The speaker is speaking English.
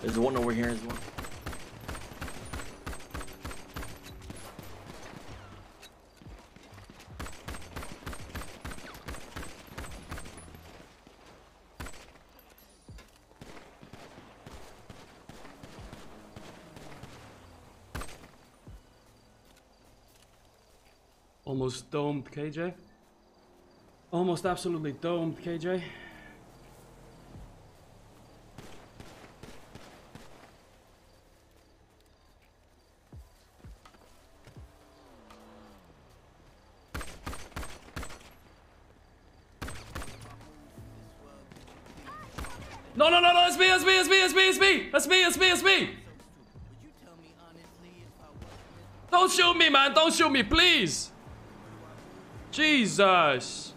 There's one over here as well. Almost domed, KJ. Almost absolutely domed, KJ. No, no, no, no, it's me. Don't shoot me, man, don't shoot me, please. Jesus.